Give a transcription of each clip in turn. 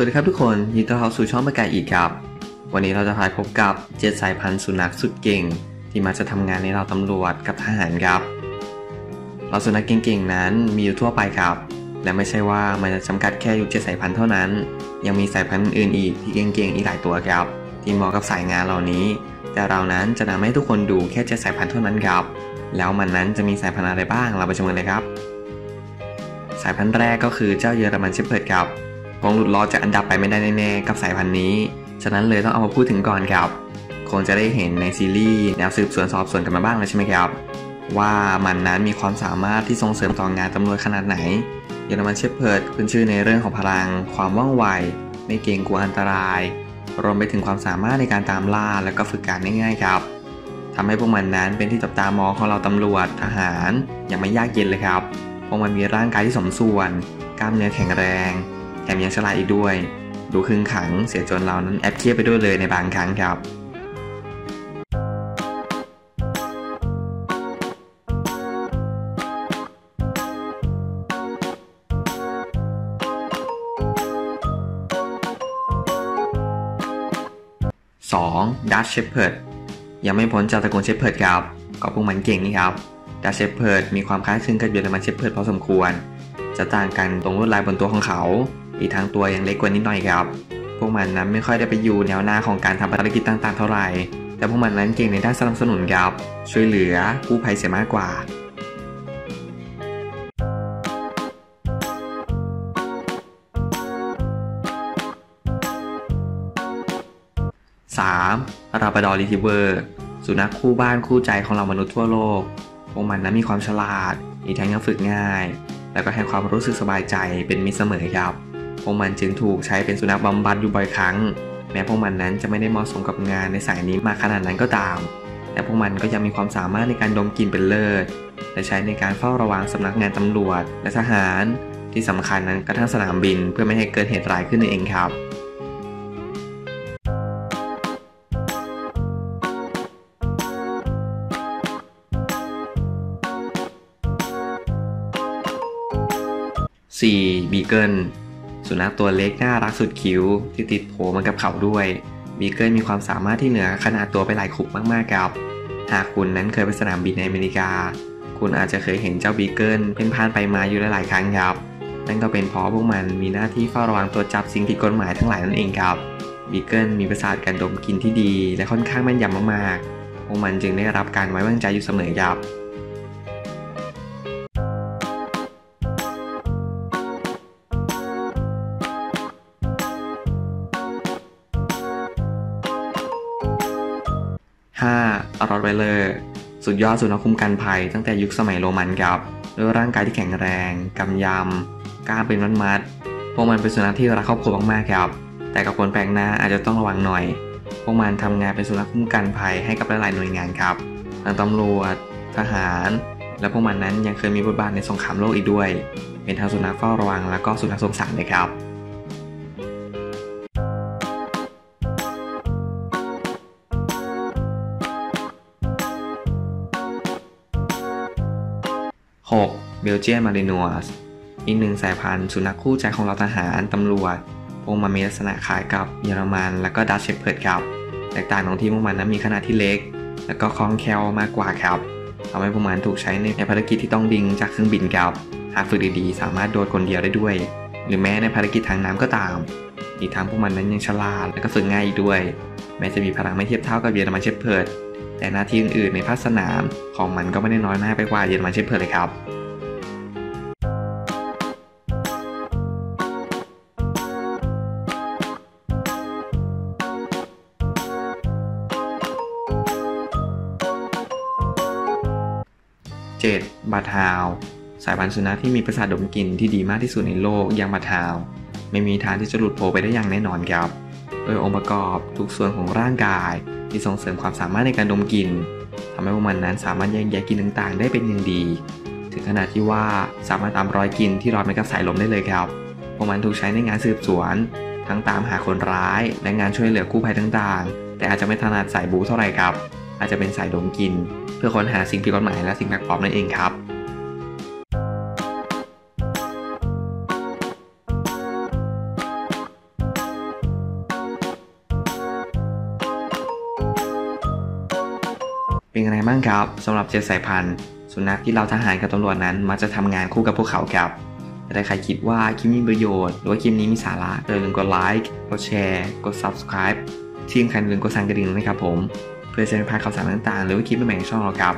สวัสดีครับทุกคนยินดีต้อนรับสู่ช่องประกายอีกครับวันนี้เราจะพาพบกับ7สายพันธุ์สุนัขสุดเก่งที่มาจะทำงานในเราตำรวจกับทหารครับเราสุนัขเก่งๆนั้นมีอยู่ทั่วไปครับและไม่ใช่ว่ามันจะจำกัดแค่อยู่7สายพันธุ์เท่านั้นยังมีสายพันธุ์อื่นอีกที่เก่งๆอีกหลายตัวครับที่เหมาะกับสายงานเหล่านี้แต่เรานั้นจะนำให้ทุกคนดูแค่7สายพันธุ์เท่านั้นครับแล้วมันนั้นจะมีสายพันธุ์อะไรบ้างเราไปชมกันเลยครับสายพันธุ์แรกก็คือเจ้าเยอรมันเชพเพิร์ดครับคงหลุดลอดจากอันดับไปไม่ได้แน่ๆกับสายพันธุ์นี้ฉะนั้นเลยต้องเอามาพูดถึงก่อนครับคงจะได้เห็นในซีรีส์แนวสืบสวนสอบสวนกันมาบ้างแล้วใช่ไหมครับว่ามันนั้นมีความสามารถที่ส่งเสริมต่องานตำรวจขนาดไหนเยอรมันเชพเพิร์ดขึ้นชื่อในเรื่องของพลังความว่องไวไม่เกรงกลัวอันตรายรวมไปถึงความสามารถในการตามล่าและก็ฝึกการง่ายๆครับทำให้พวกมันนั้นเป็นที่จับตามองของเราตำรวจทหารอย่างไม่ยากเย็นเลยครับพวกมันมีร่างกายที่สมส่วนกล้ามเนื้อแข็งแรงแถมยังฉลาดอีกด้วยดูคึงขังเสียจนเรานั้นแอบเครียดไปด้วยเลยในบางครั้งครับ2. ดัชเชพเพิร์ดยังไม่พ้นจากตระกูลเชพเพิร์ดครับก็พวกมันเก่งนี่ครับดัชเชพเพิร์ดมีความคล้ายคลึงกับเยอรมันเชพเพิร์ดพอสมควรจะต่างกันตรงลวดลายบนตัวของเขาอีกทั้งตัวยังเล็กกว่านิดหน่อยครับพวกมันนั้นไม่ค่อยได้ไปอยู่แนวหน้าของการทำภารกิจต่างๆเท่าไหร่แต่พวกมันนั้นเก่งในด้านสนับสนุนครับช่วยเหลือกู้ภัยเสียมากกว่า3. ลาบราดอร์รีทรีฟเวอร์สุนัขคู่บ้านคู่ใจของเรามนุษย์ทั่วโลกพวกมันนั้นมีความฉลาดอีกทั้งยังฝึกง่ายแล้วก็ให้ความรู้สึกสบายใจเป็นมิตรเสมอครับพวกมันจึงถูกใช้เป็นสุนัขบำบัดอยู่บ่อยครั้งแม้พวกมันนั้นจะไม่ได้เหมาะสมกับงานในสายนี้มากขนาดนั้นก็ตามแต่พวกมันก็ยังมีความสามารถในการดมกลิ่นเป็นเลิศและใช้ในการเฝ้าระวังสำนักงานตำรวจและทหารที่สำคัญนั้นกระทั่งสนามบินเพื่อไม่ให้เกิดเหตุร้ายขึ้นเองครับ4. บีเกิลสุนัขตัวเล็กน่ารักสุดคิ้วที่ติดโผมากับเขาด้วยบีเกิลมีความสามารถที่เหนือขนาดตัวไปหลายขุบมากๆครับหากคุณนั้นเคยไปสนามบินในอเมริกาคุณอาจจะเคยเห็นเจ้าบีเกิลเพ่นพ่านไปมาอยู่หลายครั้งครับนั่นก็เป็นเพราะพวกมันมีหน้าที่เฝ้าระวังตัวจับสิ่งผิดกฎหมายทั้งหลายนั่นเองครับบีเกิลมีประสาทการดมกลิ่นที่ดีและค่อนข้างแม่นยำมากๆพวกมันจึงได้รับการไว้วางใจอยู่เสมอครับ5. รอตไวเลอร์สุดยอดสุนัขคุ้มกันภัยตั้งแต่ยุคสมัยโรมันครับด้วยร่างกายที่แข็งแรงกำยำกล้ามเป็นมัดๆพวกมันเป็นสุนัขที่รักครอบครัวมากๆครับแต่กับคนแปลกหน้าอาจจะต้องระวังหน่อยพวกมันทำงานเป็นสุนัขคุ้มกันภัยให้กับหลายๆหน่วยงานครับทั้งตำรวจทหารและพวกมันนั้นยังเคยมีบทบาทในสงครามโลกอีกด้วยเป็นทั้งสุนัขเฝ้าระวังและก็สุนัขสงสารเลยครับ6. เบลเจียนมารินัวส์อีกหนึ่งสายพันธุ์สุนัขคู่ใจของเราทหารตำรวจพวกมันมีลักษณะคล้ายกับเยอรมันและก็ดัชเชพเพิร์ดครับแตกต่างตรงที่พวกมันนั้นมีขนาดที่เล็กและก็คล่องแคล่วมากกว่าครับทำให้พวกมันถูกใช้ในภารกิจที่ต้องบินจากเครื่องบินครับหากฝึกดีๆสามารถโดดคนเดียวได้ด้วยหรือแม้ในภารกิจทางน้ำก็ตามอีกทั้งพวกมันนั้นยังฉลาดและก็ฝึกง่ายอีกด้วยแม้จะมีพลังไม่เทียบเท่ากับเยอรมันเชพเพิร์ดแต่หน้าที่อื่นๆในภาคสนามของมันก็ไม่ได้น้อยหน้าไปกว่าเยอรมันเชพเพิร์ดเลยครับ7. บาทาวสายพันธุ์สุนัขที่มีประสาทดมกลิ่นที่ดีมากที่สุดในโลกอย่างบาทาวไม่มีทางที่จะหลุดโผล่ไปได้อย่างแน่นอนครับโดยองค์ประกอบทุกส่วนของร่างกายที่ส่งเสริมความสามารถในการดมกลิ่นทำให้พวกมันนั้นสามารถแยกแยะกลิ่นต่างๆได้เป็นอย่างดีถึงขนาดที่ว่าสามารถตามรอยกลิ่นที่ลอยมากับสายลมได้เลยครับพวกมันถูกใช้ในงานสืบสวนทั้งตามหาคนร้ายและงานช่วยเหลือกู้ภัยต่างๆแต่อาจจะไม่ถนัดสายบู๊เท่าไหร่ครับอาจจะเป็นสายดมกลิ่นเพื่อค้นหาสิ่งผิดกฎหมายและสิ่งแปลกปลอมนั่นเองครับ สำหรับเจ็ดสายพันธุ์สุนัขที่เราทหารกับตำรวจนั้นมักจะทำงานคู่กับพวกเขาครับแต่ใครคิดว่าคลิปนี้มีประโยชน์หรือว่าคลิปนี้มีสาระอย่าลืมกดไลค์กดแชร์กด Subscribe ที่สำคัญอย่าลืมกดสั่นกระดิ่งด้วยนะครับผมเพื่อจะไม่พลาดข่าวสารต่างๆหรือว่าคลิปใหม่ๆของช่องเราครับ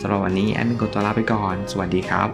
สำหรับวันนี้แอดมินขอตัวลาไปก่อนสวัสดีครับ